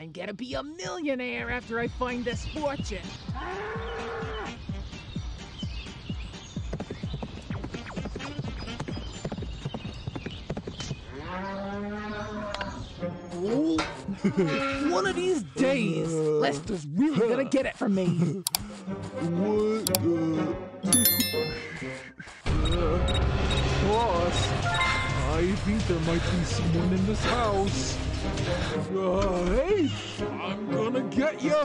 I'm gonna be a millionaire after I find this fortune. One of these days, Lester's really gonna get it from me. What? Boss, I think there might be someone in this house. Hey, I'm gonna get ya.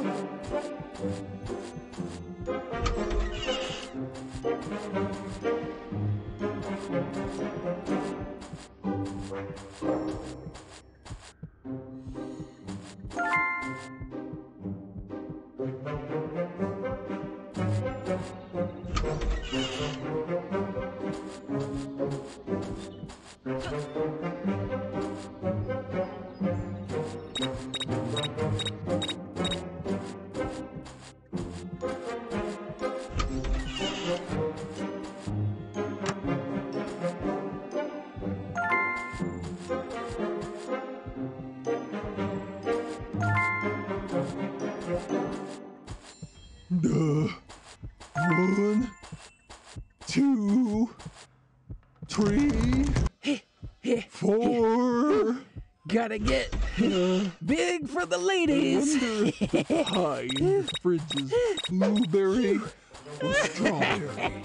One, two, three, four. Gotta get big for the ladies. Hi, Fridge's blueberry or strawberry.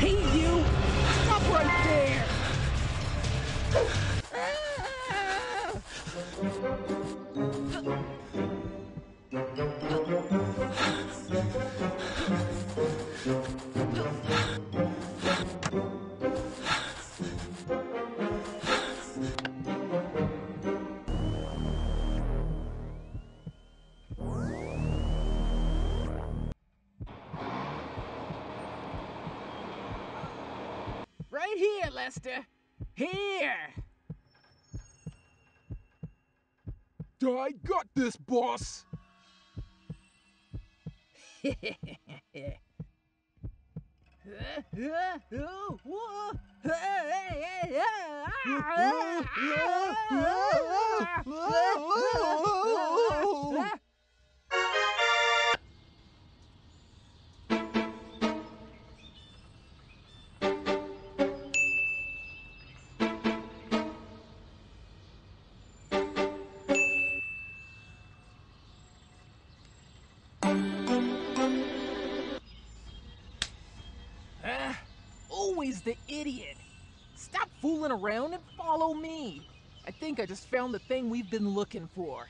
Hey, you! Stop right there! Right here, Lester. Here. I got this, boss. Always the idiot. Stop fooling around and follow me. I think I just found the thing we've been looking for.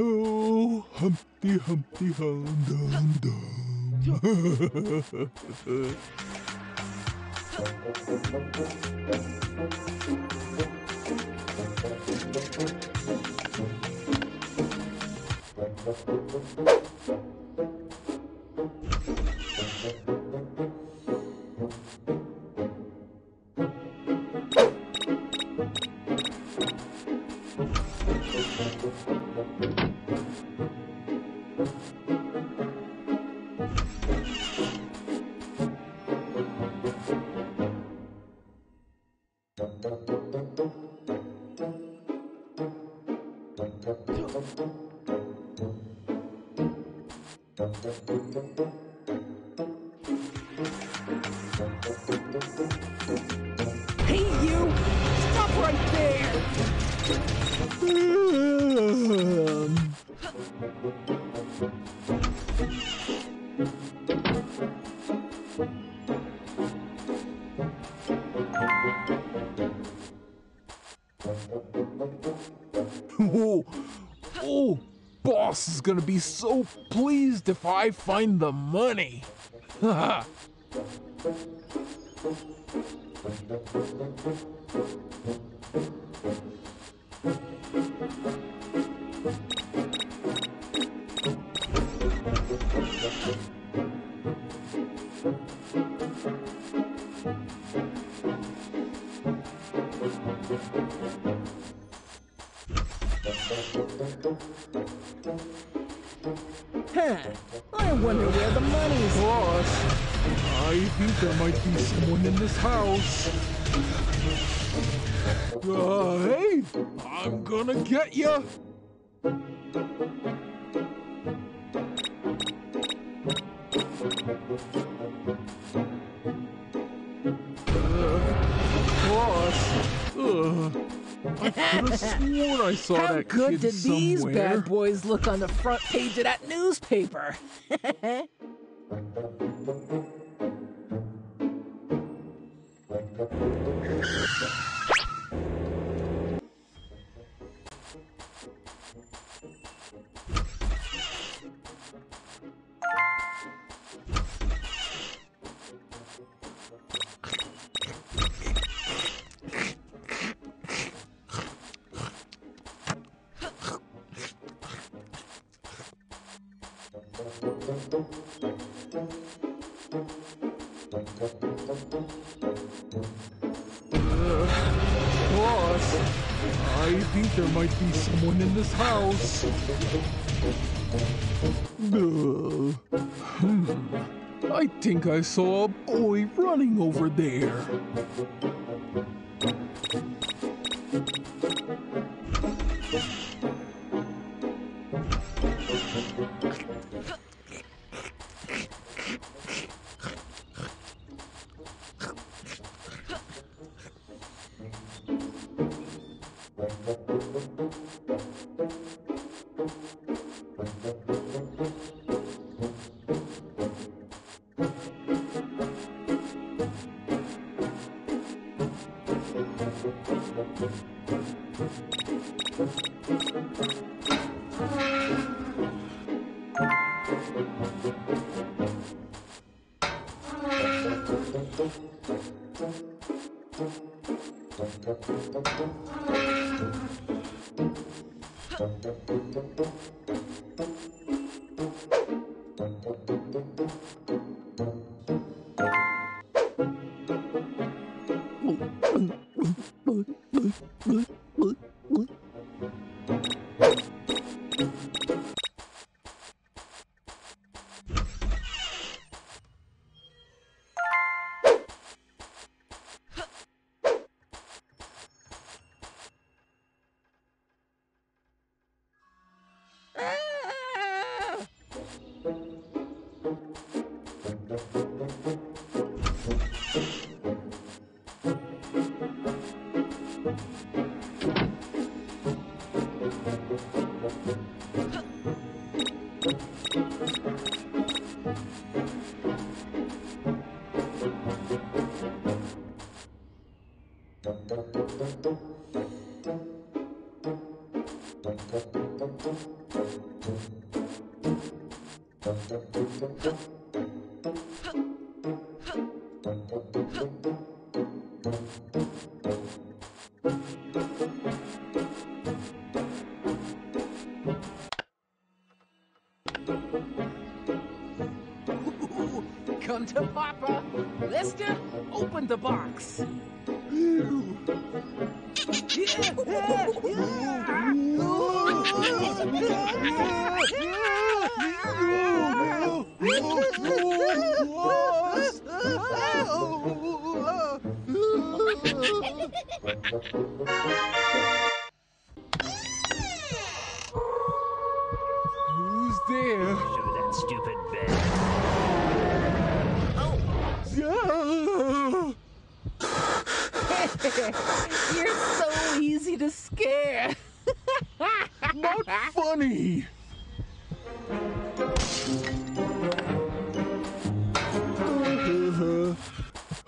Oh, Humpty, Humpty, Hum, Dum, Dum. Hey, you! Stop right there! Oh, boss is gonna be so pleased if I find the money. Haha. I wonder where the money's. Boss, I think there might be someone in this house. Hey, I'm gonna get ya. I could have sworn I saw that kid somewhere. How good did these bad boys look on the front page of that newspaper? Boss, I think there might be someone in this house. I think I saw a boy running over there. Come to Papa. Lester, open the box. Who's there? Show that stupid bed. Oh! You're so easy to scare. Not funny.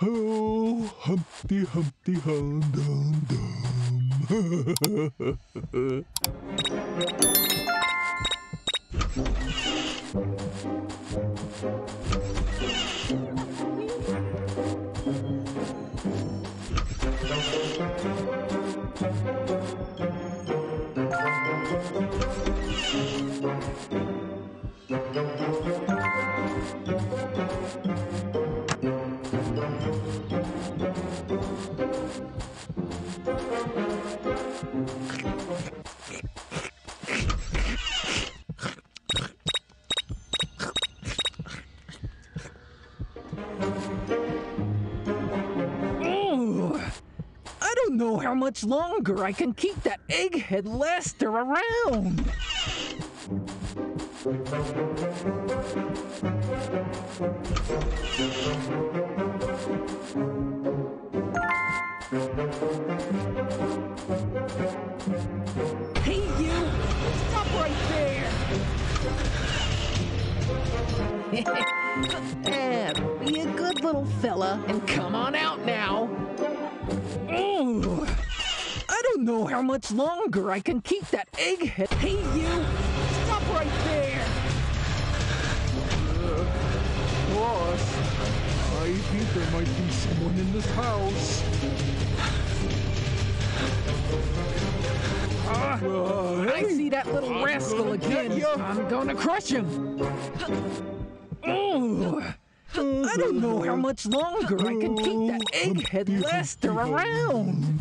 Oh, Humpty, Humpty, hum, dum, dum. How much longer I can keep that egghead Lester around? Hey you! Stop right there! Be a good little fella and come on out now! Know how much longer I can keep that egghead. Hey you! Stop right there! Boss, I think there might be someone in this house. Hey. I see that little rascal again. I'm gonna crush him. I don't know how much longer I can keep that egghead Lester around.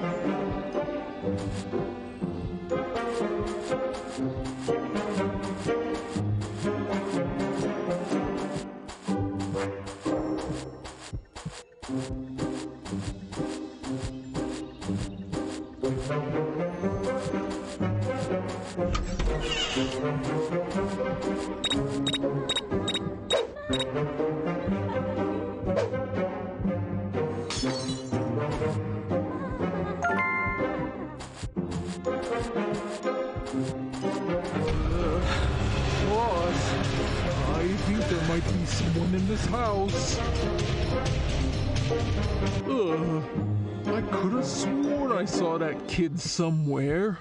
There might be someone in this house. I could have sworn I saw that kid somewhere.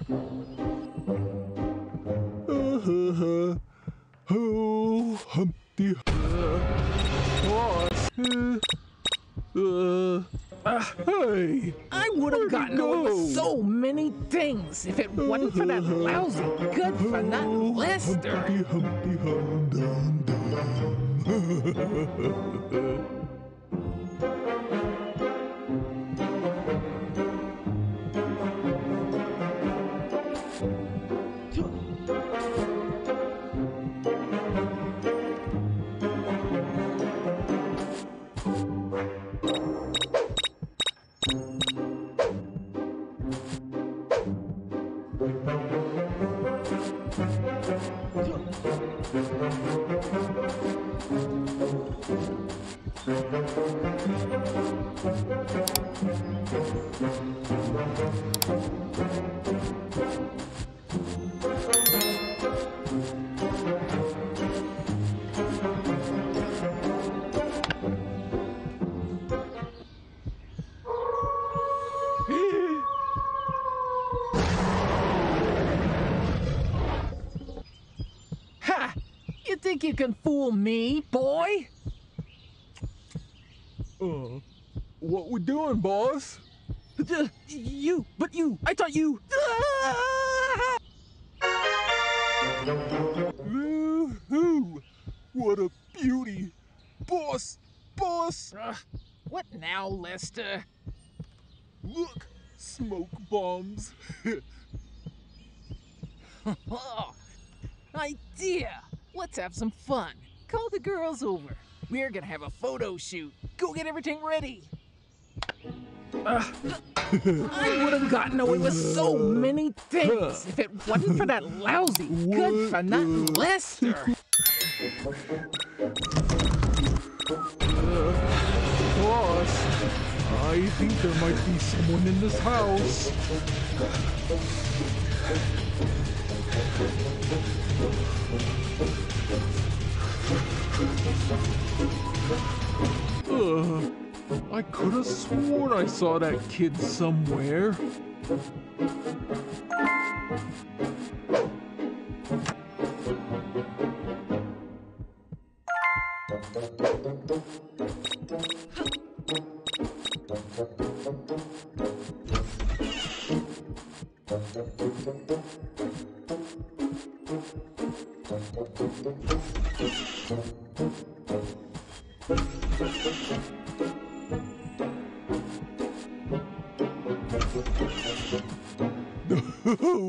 Oh, Humpty. Boss. Hey! I would have gotten over so many things if it wasn't for that lousy good for nothing Lester. Humpty, Humpty, hum, dum, dum. Think you can fool me, boy? What we doing, boss? I thought you... Woohoo! What a beauty! Boss! What now, Lester? Look! Smoke bombs! Idea! Let's have some fun. Call the girls over. We're gonna have a photo shoot. Go get everything ready. I would have gotten away with so many things if it wasn't for that lousy, good-for-nothing Lester. Boss, I think there might be someone in this house. I could have sworn I saw that kid somewhere.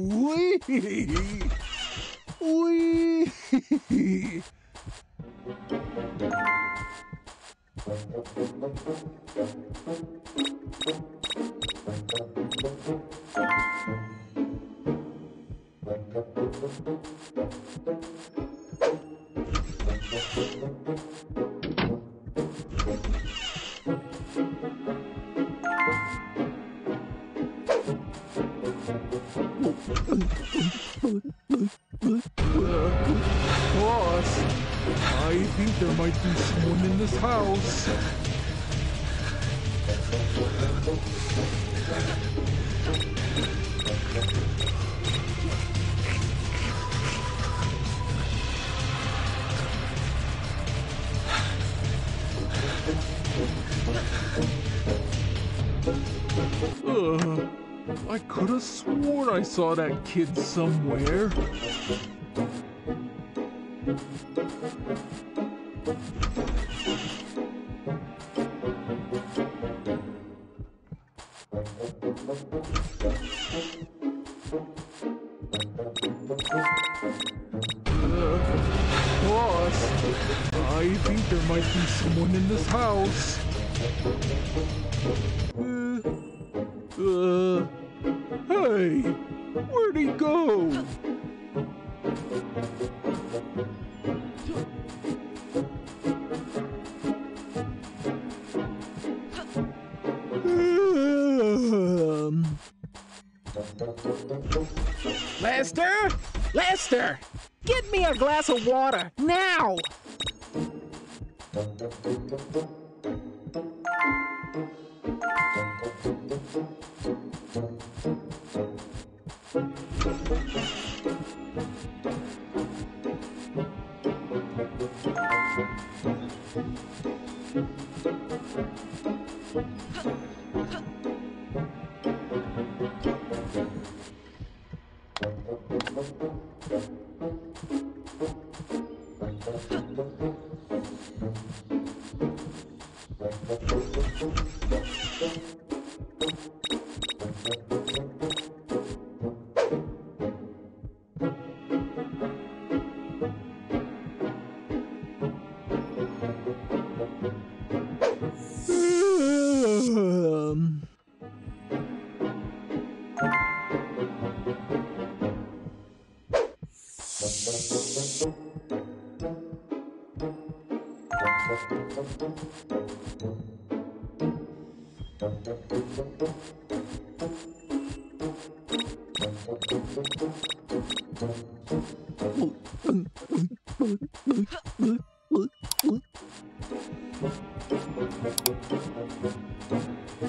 Wee! I could have sworn I saw that kid somewhere. Lester? Lester! Get me a glass of water, now!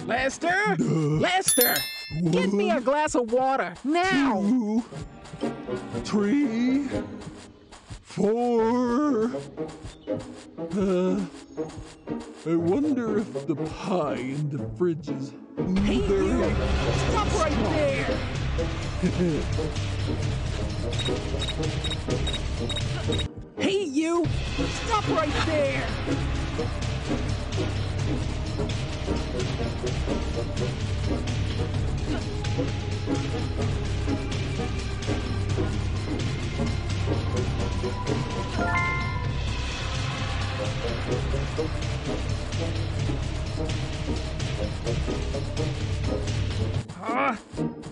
Lester? Lester! Get me a glass of water, now! 2, 3, 4... I wonder if the pie in the fridge is... Hey, you! Stop right there! Hey, you! Stop right there!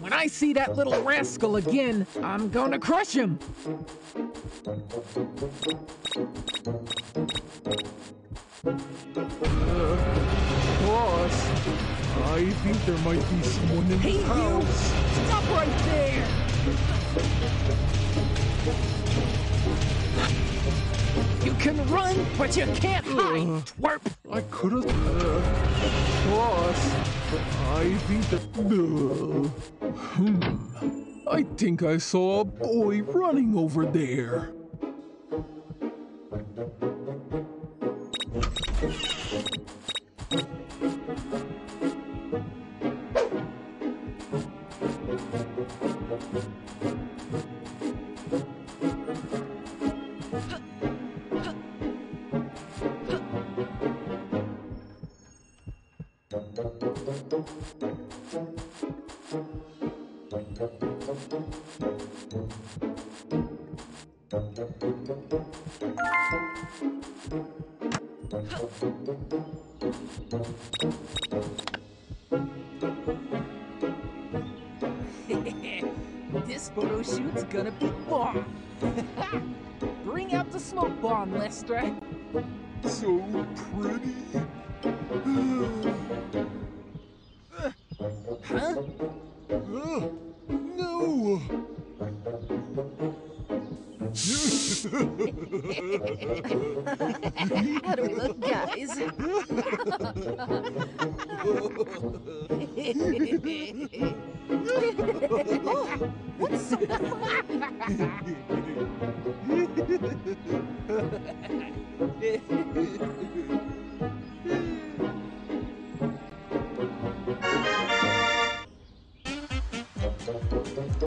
When I see that little rascal again, I'm gonna crush him. Boss, I think there might be someone in the house. Hey, you! Stop right there! You can run, but you can't hide, twerp! I could've... boss, I think that... I think I saw a boy running over there. This photo shoot's gonna be bomb. Bring out the smoke bomb, Lester. So pretty. Huh? No. How do we look, guys? Oh, what's so funny?